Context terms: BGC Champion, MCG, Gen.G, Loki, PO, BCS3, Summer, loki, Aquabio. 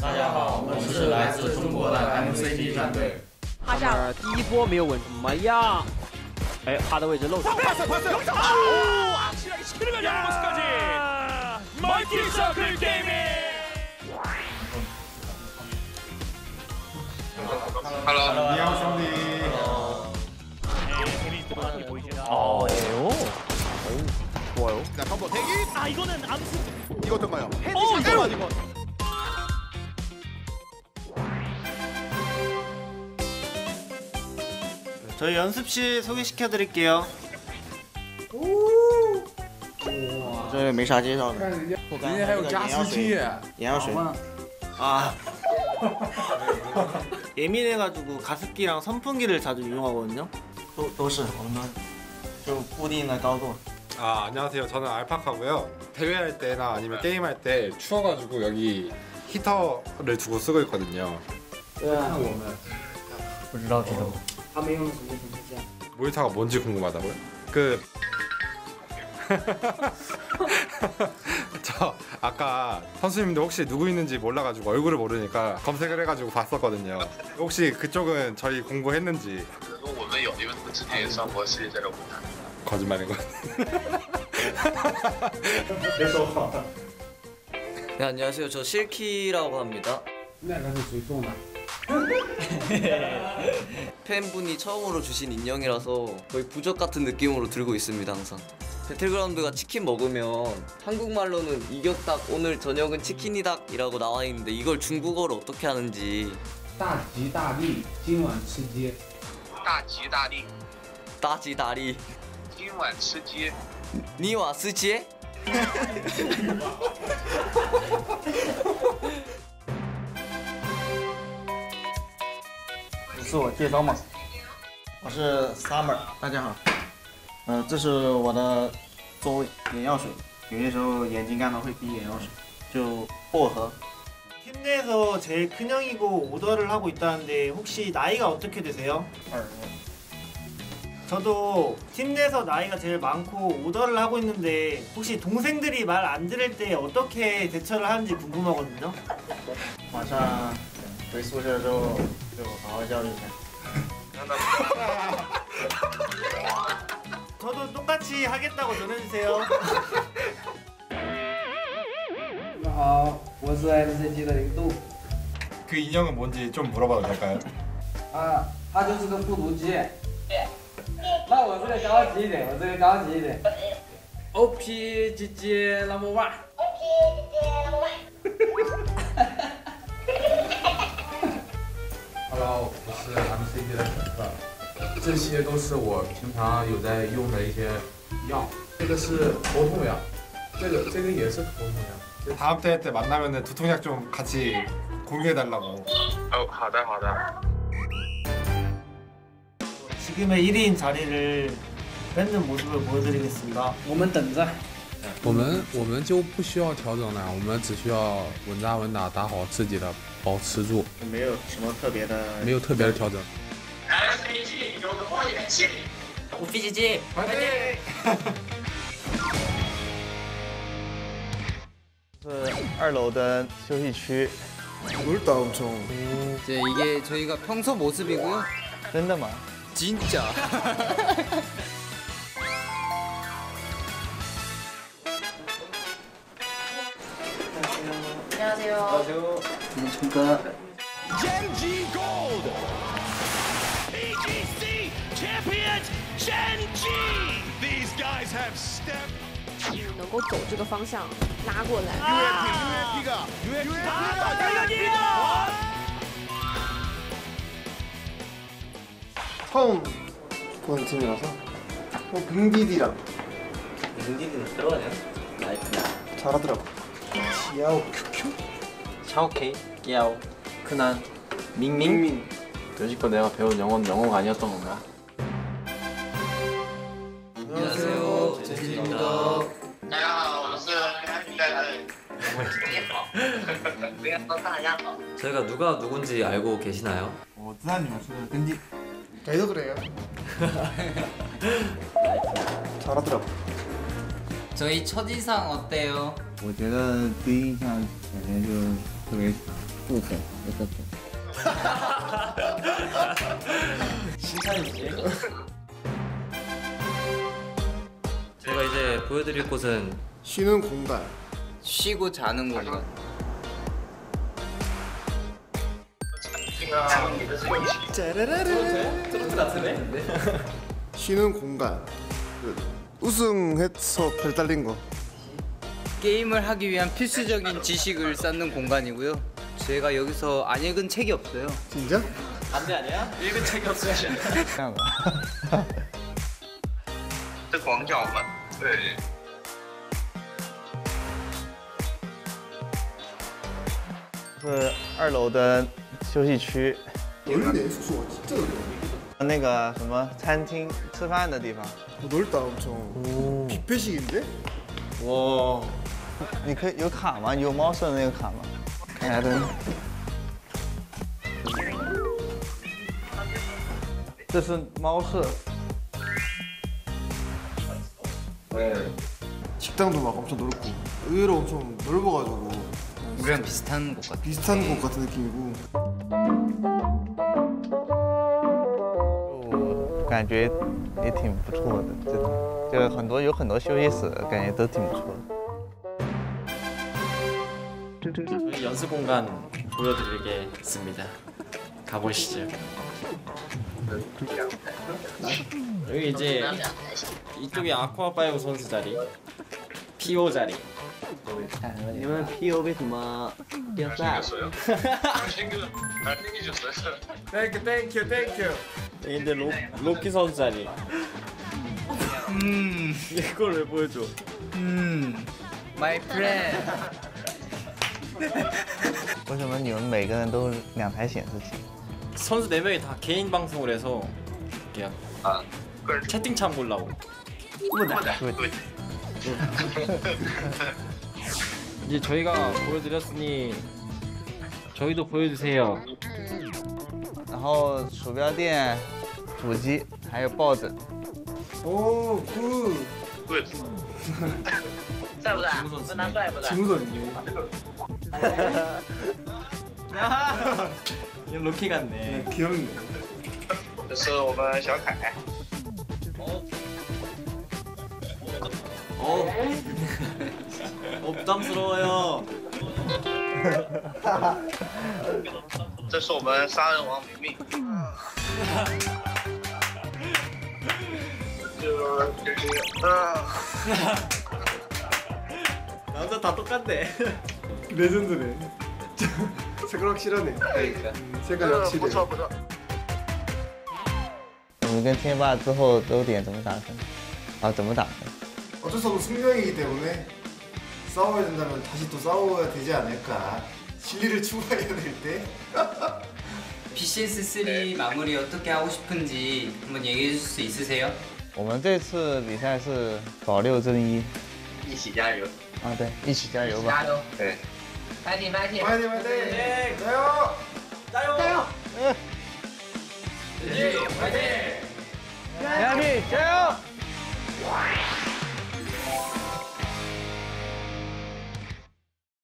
大家好，我们是来自中国的 MCG 战队。哈夏第一波没有稳，怎么样？哎，他的位置漏出来。啊！Hello， 你好兄弟。哦哟。 좋아요. 자, 한번 대기. 아, 이거는 암수. 이거 어떤가요? 오, 이거 아니고. 저희 연습실 소개시켜 드릴게요. 오. 와. 저희 没啥介绍的. 이게 하고 가스기. 양수. 아. 예민해 가지고 가습기랑 선풍기를 자주 이용하거든요. 또是 오늘 좀 꾸준한 강도. 아, 안녕하세요. 저는 알파카고요. 대회할 때나 아니면 게임할 때 추워가지고 여기 히터를 두고 쓰고 있거든요. 몰라요. 모니터가 뭔지 궁금하다고요? 저 아까 선수님들 혹시 누구 있는지 몰라가지고 얼굴을 모르니까 검색을 해가지고 봤었거든요. 혹시 그쪽은 저희 공부했는지. 거짓말인 것 같아. 그래서 네, 안녕하세요. 저 실키라고 합니다. 네, 팬분이 처음으로 주신 인형이라서 거의 부적 같은 느낌으로 들고 있습니다, 항상. 배틀그라운드가 치킨 먹으면 한국말로는 이겼다, 오늘 저녁은 치킨이다 이라고 나와 있는데 이걸 중국어로 어떻게 하는지. 다지다리, 오늘 치킨. 다지다리. 다지다리. 今晚吃鸡 你晚吃鸡?自我介绍吗？我是 Summer， 大家好。这是我的座位，眼药水。有些时候眼睛干了会滴眼药水，就薄荷。팀 내에서 제일 큰 형이고 오더를 하고 있다는데 혹시 나이가 어떻게 되세요? 저도 팀 내에서 나이가 제일 많고 오더를 하고 있는데 혹시 동생들이 말 안 들을 때 어떻게 대처를 하는지 궁금하거든요. 마찬 回宿舍之后就好好教育一下。 저도 똑같이 하겠다고 전해주세요. 你好，我是MCG的零度。그 인형은 뭔지 좀 물어봐도 될까요? 아, 它就是个复读机。 那我这个高级一点。 OP 姐姐 number one。 OP 姐姐 number one。 Hello， 我是 MCG 的粉丝。这些都是我平常有在用的一些药。这个是头痛药，这个也是头痛药。다음대회때만나면두통약좀같이공유해달라고。哦，好的，好的。 지금의 1인 자리를 뺏는 모습을 보여드리겠습니다. 我们等着，我们就不需要调整了，我们只需要稳扎稳打，打好自己的，保持住，没有什么特别的调整。 MCG 有个梦想，5GG 是2楼的休息区。对， 이게 저희가 평소 모습이고요. 真的吗? 진짜. 안녕하세요. 안녕하세요. 안녕하십니까. Gen.G Gold. BGC Champion Gen.G. These guys have stepped. 能够走这个方向拉过来。 UFP가. 처음 보는 팀이라서 빙디디랑 빙디디는 들어가냐? 나이프나 잘하더라고. 지아오 큐큐 샤오케이 야오 그난 밍밍. 여지껏 내가 배운 영어는 영어가 아니었던 건가? 안녕하세요, 제시입니다. 저희가 누가 누군지 알고 계시나요? 쯔나님 맞추는 근디 저희도 그래요. 잘하더라고. 저희 첫인상 어때요? 我觉得第一印象肯定就特别不粉，有点粉。哈哈哈哈哈哈！其他也。 제가 이제 보여드릴 곳은 쉬는 공간, 쉬고 자는 공간. 짜라라라. 트로트 같은데? 쉬는 공간. 우승해서 발 딸린 거. 게임을 하기 위한 필수적인 지식을 쌓는 공간이고요. 제가 여기서 안 읽은 책이 없어요. 진짜? 반대 아니야? 읽은 책이 없어요. 광장만. 네. 그 2楼的休息区. 那个什么餐厅吃饭的地方. 넓다 엄청. 뷔페식인데? 와. 你可以有卡吗？有猫舍的那个卡吗？ 这是猫舍. 네. 식당도 막 엄청 넓고 의외로 엄청 넓어가지고 우리랑 비슷한 곳 같아. 비슷한 곳 같은 느낌이고. 感觉也挺不错的，这种就很多有很多休息室，感觉都挺不错的。 저희 연습 공간 보여드리겠습니다. 가보시죠. 여기 이제 이쪽이 아쿠아바이오 선수 자리, PO 자리. 이거는 PO의 도마였다. 잘생기셨어요. 땡큐 땡큐 땡큐. 근데 로키 선수 자리. 이걸 왜 보여줘? My friend. 为什么你们每个人都两台显示器? 선수 4명이 다 개인 방송을 해서 그냥 채팅창 보려고. 이제 저희가 보여드렸으니 저희도 보여주세요. 然后鼠标垫、主机还有报纸。哦，酷！对，帅不帅？不难怪不难。挺不错，你。哈哈，你Loki 같네. 귀엽네. 这是我们小凯。 부담스러워요. 这是我们杀人王明明。남자 다 똑같네. 레전드네. 색깔 확실하네. 그러니까. 색깔 확실해. 不错不错。我们跟天霸之后都点怎么打分？啊，怎么打分？ 어쩔 수 없는 숙명이기 때문에 싸워야 된다면 다시 또 싸워야 되지 않을까. 진리를 추구해야 될 때. BCS3 네. 마무리 어떻게 하고 싶은지 한번 얘기해 줄 수 있으세요? 我们这次比赛是保六争一，一起加油！啊，对，一起加油吧！对，加油！加油！加油！加油！加油！加油！加油！